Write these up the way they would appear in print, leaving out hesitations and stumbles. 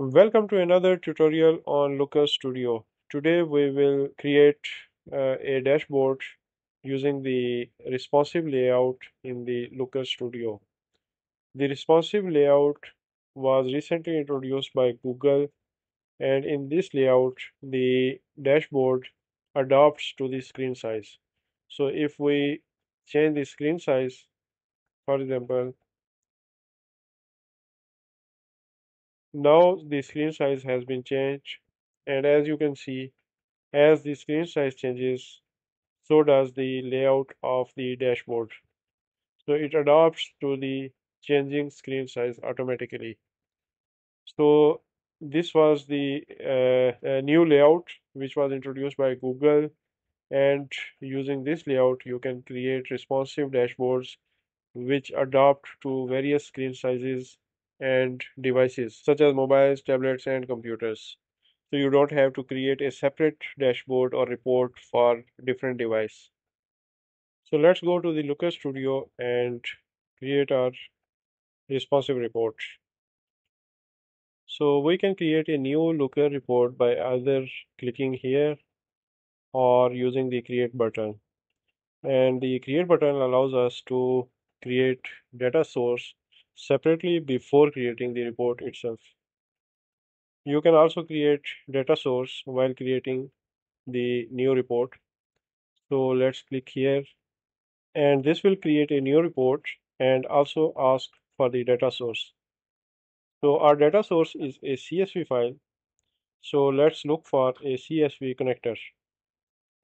Welcome to another tutorial on Looker Studio. Today we will create a dashboard using the responsive layout in the Looker Studio. The responsive layout was recently introduced by Google, and in this layout the dashboard adapts to the screen size. So if we change the screen size, for example, now the screen size has been changed, and as you can see, as the screen size changes, so does the layout of the dashboard. So it adapts to the changing screen size automatically. So this was the new layout which was introduced by Google, and using this layout you can create responsive dashboards which adapt to various screen sizes and devices such as mobiles, tablets and computers. So you don't have to create a separate dashboard or report for different device. So let's go to the Looker Studio and create our responsive report. So we can create a new Looker report by either clicking here or using the create button, and the create button allows us to create data source separately before creating the report itself. You can also create data source while creating the new report. So let's click here, and this will create a new report and also ask for the data source. So our data source is a CSV file. So let's look for a CSV connector,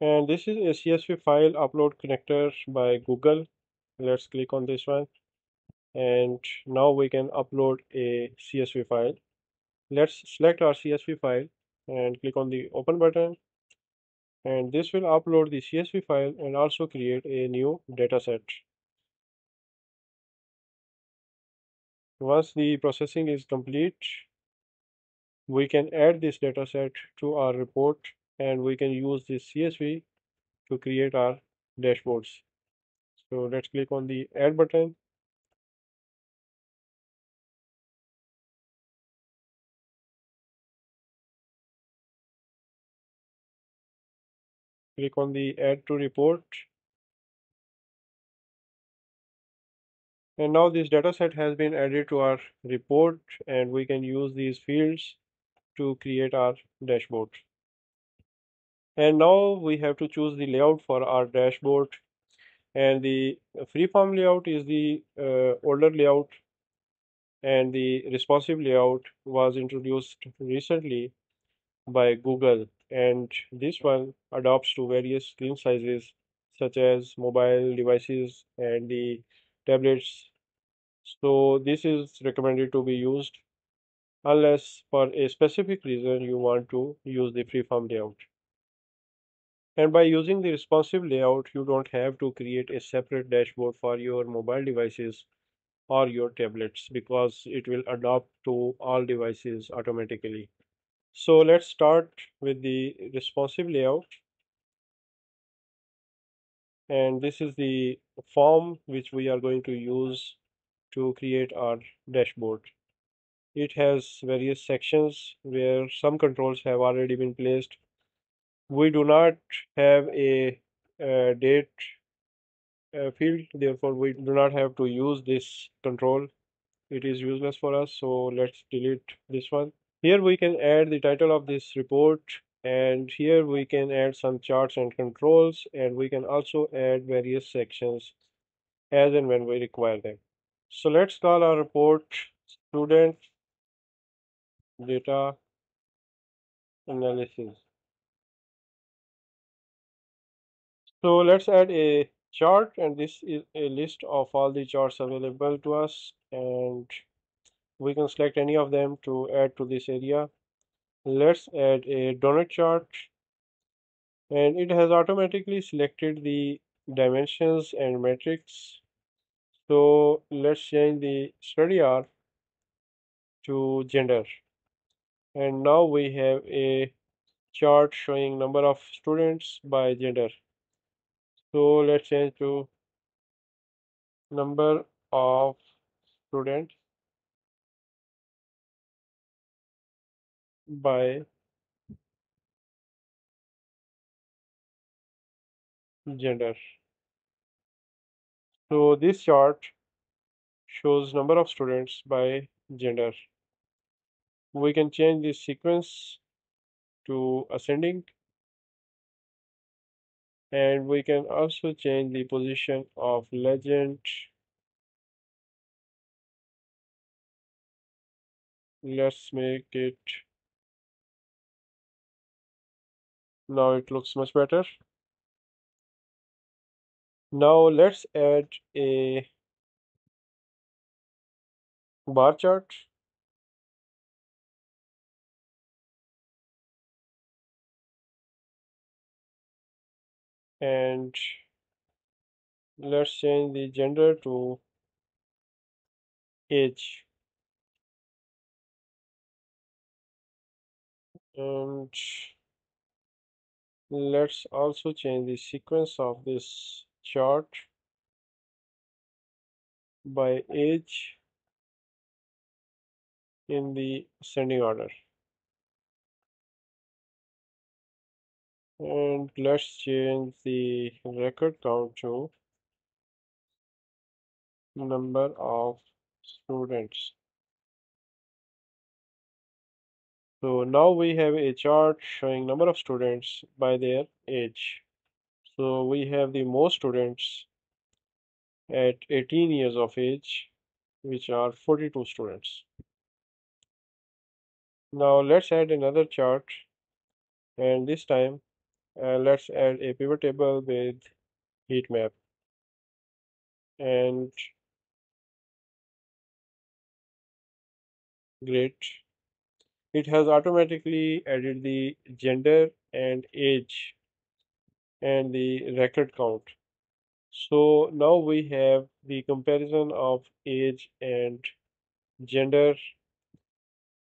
and this is a CSV file upload connector by Google. Let's click on this one, and now we can upload a CSV file. Let's select our CSV file and click on the open button, and this will upload the CSV file and also create a new data set. Once the processing is complete, we can add this data set to our report, and we can use this CSV to create our dashboards. So let's click on the add button. Click on the add to report, and now this data set has been added to our report, and we can use these fields to create our dashboard. And now we have to choose the layout for our dashboard, and the freeform layout is the older layout, and the responsive layout was introduced recently by Google, and this one adapts to various screen sizes such as mobile devices and the tablets. So this is recommended to be used unless for a specific reason you want to use the freeform layout. And by using the responsive layout, you don't have to create a separate dashboard for your mobile devices or your tablets, because it will adapt to all devices automatically. So let's start with the responsive layout, and this is the form which we are going to use to create our dashboard. It has various sections where some controls have already been placed. We do not have a date field, therefore we do not have to use this control. It is useless for us, so let's delete this one. Here we can add the title of this report, and here we can add some charts and controls, and we can also add various sections as and when we require them. So let's call our report Student Data Analysis. So let's add a chart, and this is a list of all the charts available to us, and we can select any of them to add to this area. Let's add a donut chart, and it has automatically selected the dimensions and metrics. So let's change the study hour to gender, and now we have a chart showing number of students by gender. So let's change to number of students by gender. So this chart shows number of students by gender. We can change this sequence to ascending, and we can also change the position of legend. Let's make it, now it looks much better. Now let's add a bar chart. And let's change the gender to age. And let's also change the sequence of this chart by age in the ascending order. And let's change the record count to number of students. So now we have a chart showing number of students by their age. So we have the most students at 18 years of age, which are 42 students. Now let's add another chart, and this time let's add a pivot table with heat map, and great, it has automatically added the gender and age and the record count. So now we have the comparison of age and gender,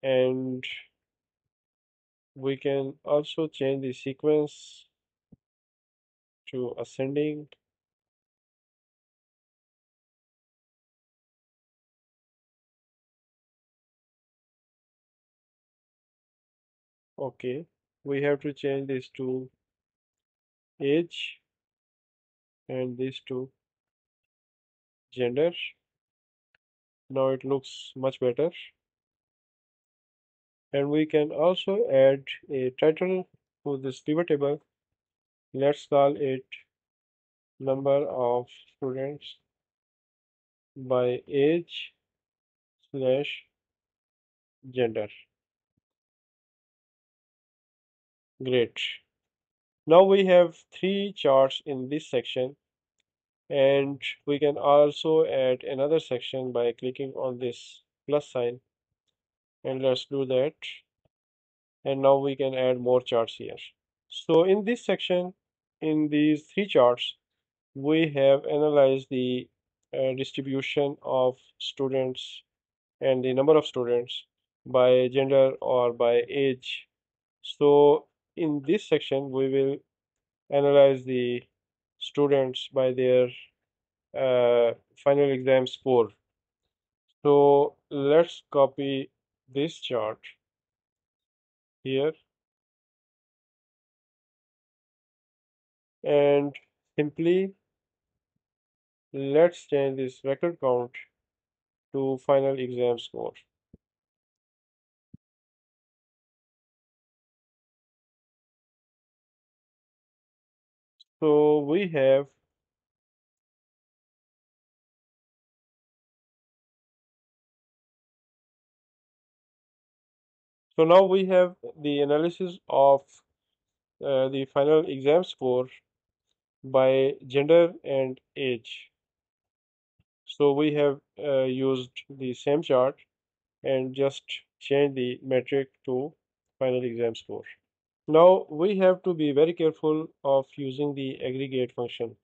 and we can also change the sequence to ascending, okay. We have to change this to age and this to gender. Now it looks much better. And we can also add a title to this pivot table. Let's call it number of students by age / gender. Great. Now we have three charts in this section, and we can also add another section by clicking on this plus sign. And let's do that. And now we can add more charts here. So in this section, in these three charts, we have analyzed the distribution of students and the number of students by gender or by age. So in this section, we will analyze the students by their final exam score. So let's copy this chart here and simply let's change this record count to final exam score. So we have now we have the analysis of the final exam score by gender and age. So we have used the same chart and just changed the metric to final exam score. Now we have to be very careful of using the aggregate function.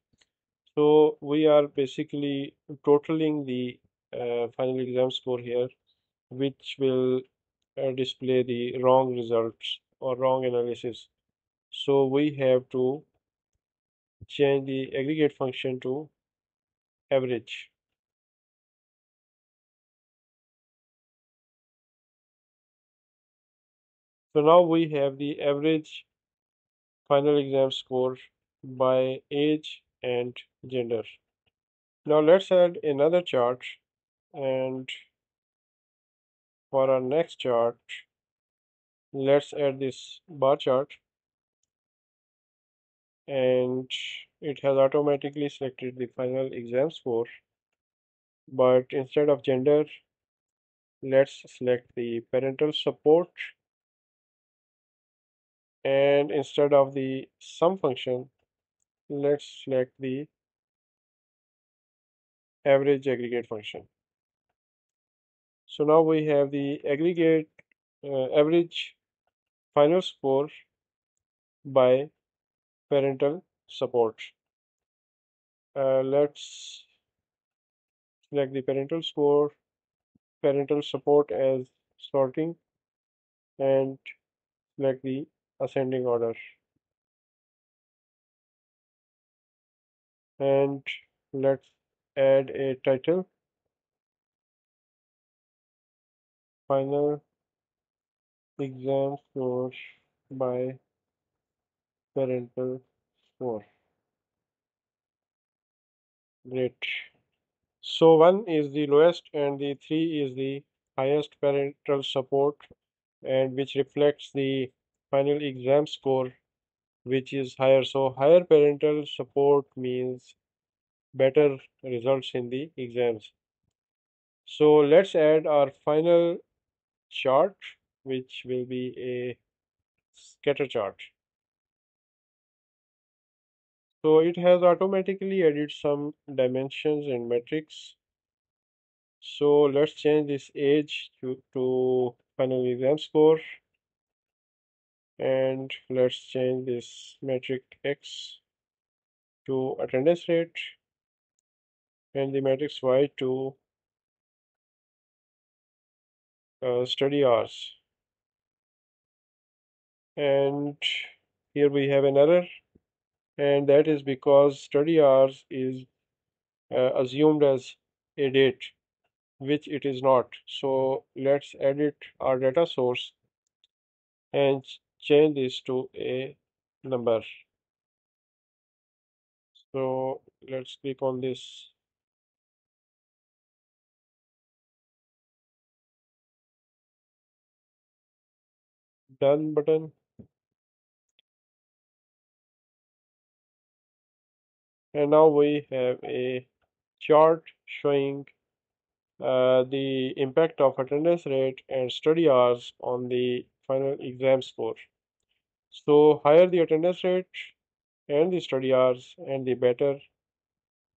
So we are basically totaling the final exam score here, which will display the wrong results or wrong analysis. So we have to change the aggregate function to average. So now we have the average final exam score by age and gender. Now let's add another chart, and for our next chart let's add this bar chart, and it has automatically selected the final exam score, but instead of gender let's select the parental support, and instead of the sum function let's select the average aggregate function. So now we have the aggregate average final score by parental support. Let's select the parental score, parental support as sorting, and select the ascending order, and let's add a title, final exam score by parental score. Great. So 1 is the lowest and the 3 is the highest parental support, and which reflects the final exam score, which is higher. So higher parental support means better results in the exams. So let's add our final chart, which will be a scatter chart. So it has automatically added some dimensions and metrics. So let's change this age to final exam score, and let's change this metric X to attendance rate, and the matrix Y to study hours. And here we have an error, and that is because study hours is assumed as a date, which it is not. So let's edit our data source and change this to a number. So let's click on this, done button, and now we have a chart showing the impact of attendance rate and study hours on the final exam score. So higher the attendance rate and the study hours, and the better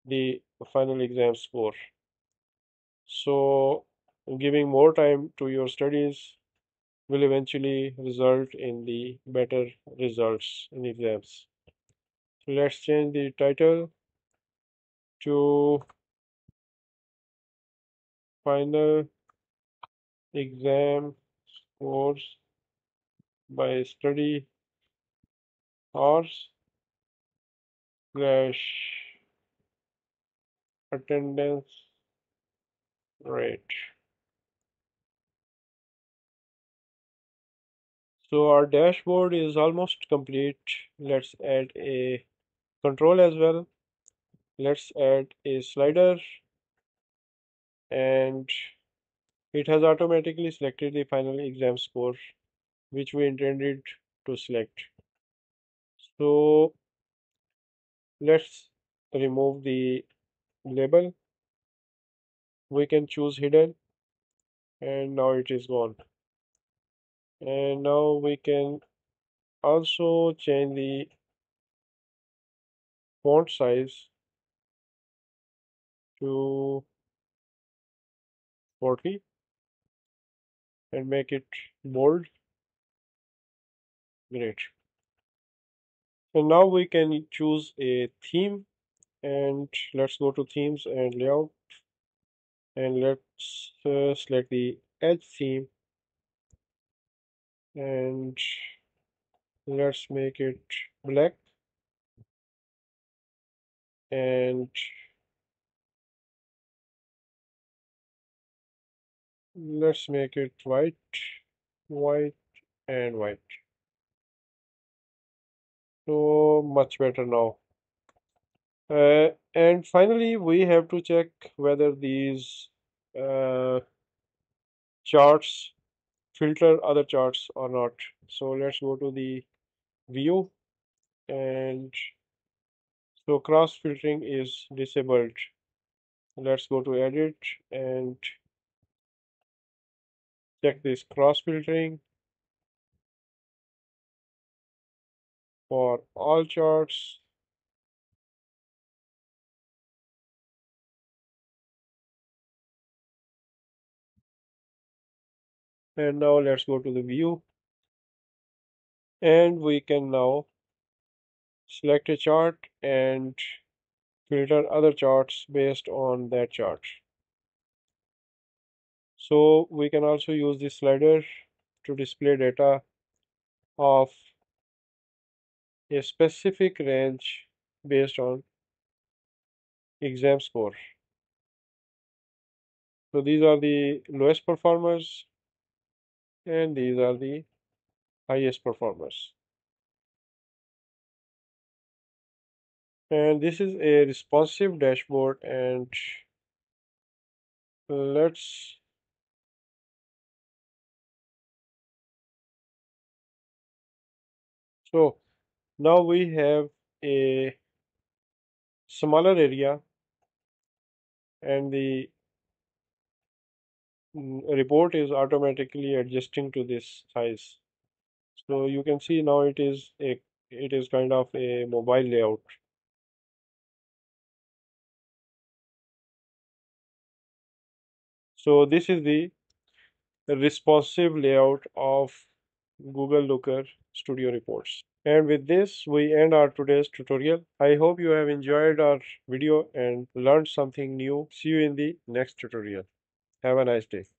the final exam score. So giving more time to your studies will eventually result in the better results in exams. So let's change the title to final exam scores by study hours / attendance rate. So our dashboard is almost complete. Let's add a control as well. Let's add a slider, and it has automatically selected the final exam score, which we intended to select. So let's remove the label. We can choose hidden, and now it is gone. And now we can also change the font size to 40 and make it bold. Great. And now we can choose a theme, and let's go to themes and layout, and let's select the edge theme, and let's make it black, and let's make it white and white. So much better now. And finally, we have to check whether these charts filter other charts or not. So let's go to the view, and so cross filtering is disabled. Let's go to edit and check this cross filtering for all charts. And now let's go to the view, and we can now select a chart and filter other charts based on that chart. So we can also use this slider to display data of a specific range based on exam score. So these are the lowest performers, and these are the highest performers. And this is a responsive dashboard, and let's so now we have a smaller area, and the report is automatically adjusting to this size. So you can see now it is kind of a mobile layout. So this is the responsive layout of Google Looker Studio reports. And with this, we end our today's tutorial. I hope you have enjoyed our video and learned something new. See you in the next tutorial. Have a nice day.